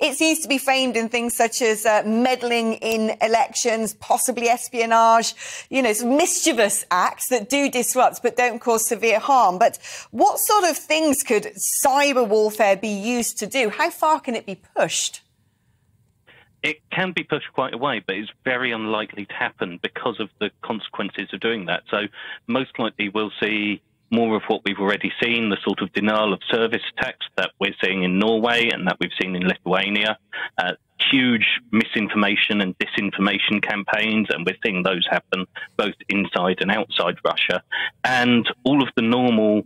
It seems to be framed in things such as meddling in elections, possibly espionage, you know, some mischievous acts that do disrupt but don't cause severe harm. But what sort of things could cyber warfare be used to do? How far can it be pushed? It can be pushed quite a way, but it's very unlikely to happen because of the consequences of doing that. So most likely we'll see more of what we've already seen, the sort of denial of service attacks that we're seeing in Norway and that we've seen in Lithuania, huge misinformation and disinformation campaigns, and we're seeing those happen both inside and outside Russia, and all of the normal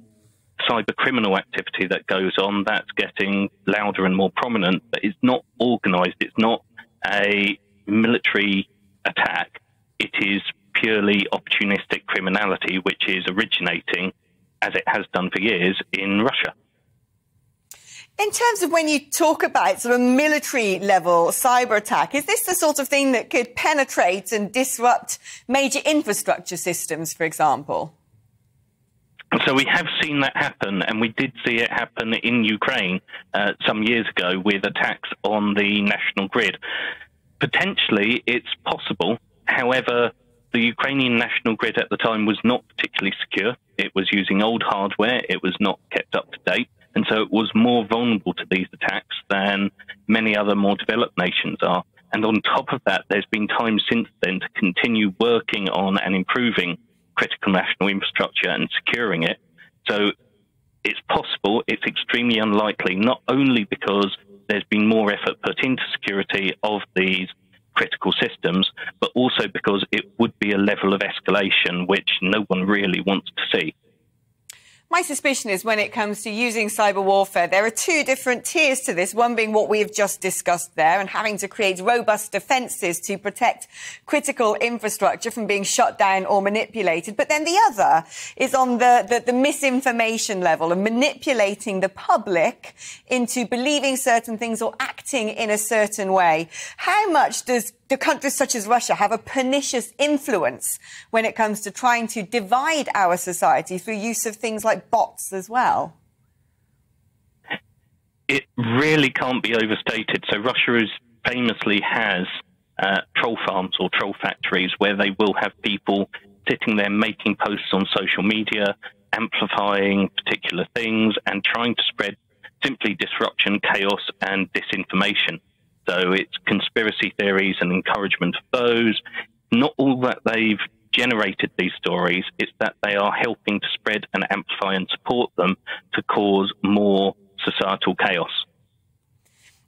cyber criminal activity that goes on that's getting louder and more prominent, but it's not organised, it's not a military attack, it is purely opportunistic criminality which is originating, as it has done for years, in Russia. In terms of when you talk about sort of military level cyber attack, is this the sort of thing that could penetrate and disrupt major infrastructure systems, for example? So we have seen that happen, and we did see it happen in Ukraine some years ago with attacks on the national grid. Potentially, it's possible. However, the Ukrainian national grid at the time was not particularly secure. It was using old hardware. It was not kept up to date. And so it was more vulnerable to these attacks than many other more developed nations are. And on top of that, there's been time since then to continue working on and improving critical national infrastructure and securing it. So it's possible. It's extremely unlikely, not only because there's been more effort put into security of these critical systems, but also because it would be a level of escalation which no one really wants to see. My suspicion is when it comes to using cyber warfare, there are two different tiers to this, one being what we have just discussed there and having to create robust defences to protect critical infrastructure from being shut down or manipulated. But then the other is on the misinformation level and manipulating the public into believing certain things or acting in a certain way. How much does countries such as Russia have a pernicious influence when it comes to trying to divide our society through use of things like bots as well? It really can't be overstated. So Russia is famously has troll farms or troll factories where they will have people sitting there making posts on social media, amplifying particular things and trying to spread simply disruption, chaos and disinformation. So it's conspiracy theories and encouragement of those. Not all that they've generated these stories, it's that they are helping to spread and amplify and support them to cause more societal chaos.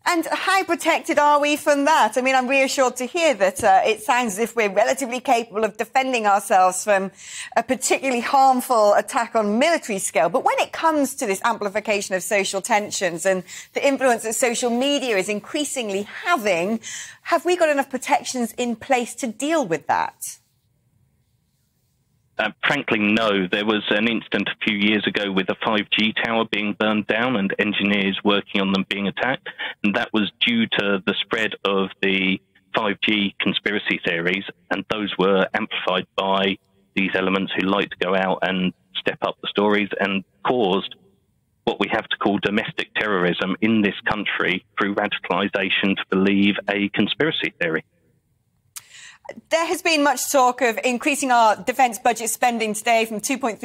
And how protected are we from that? I mean, I'm reassured to hear that it sounds as if we're relatively capable of defending ourselves from a particularly harmful attack on military scale. But when it comes to this amplification of social tensions and the influence that social media is increasingly having, have we got enough protections in place to deal with that? Frankly, no. There was an incident a few years ago with a 5G tower being burned down and engineers working on them being attacked. And that was due to the spread of the 5G conspiracy theories. And those were amplified by these elements who like to go out and step up the stories and caused what we have to call domestic terrorism in this country through radicalization to believe a conspiracy theory. There has been much talk of increasing our defence budget spending today from 2.3%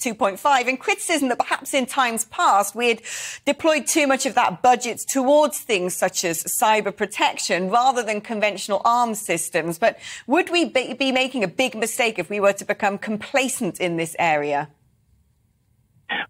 to 2.5%, and criticism that perhaps in times past we had deployed too much of that budget towards things such as cyber protection rather than conventional arms systems. But would we be making a big mistake if we were to become complacent in this area?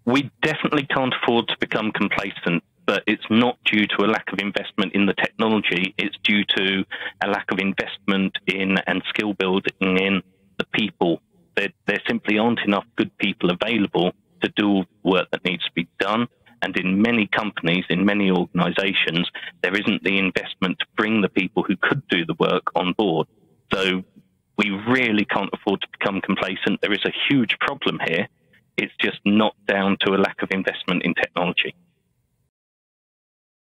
We definitely can't afford to become complacent. But it's not due to a lack of investment in the technology. It's due to a lack of investment in and skill building in the people. There simply aren't enough good people available to do all the work that needs to be done. And in many companies, in many organisations, there isn't the investment to bring the people who could do the work on board. So we really can't afford to become complacent. There is a huge problem here. It's just not down to a lack of investment in technology.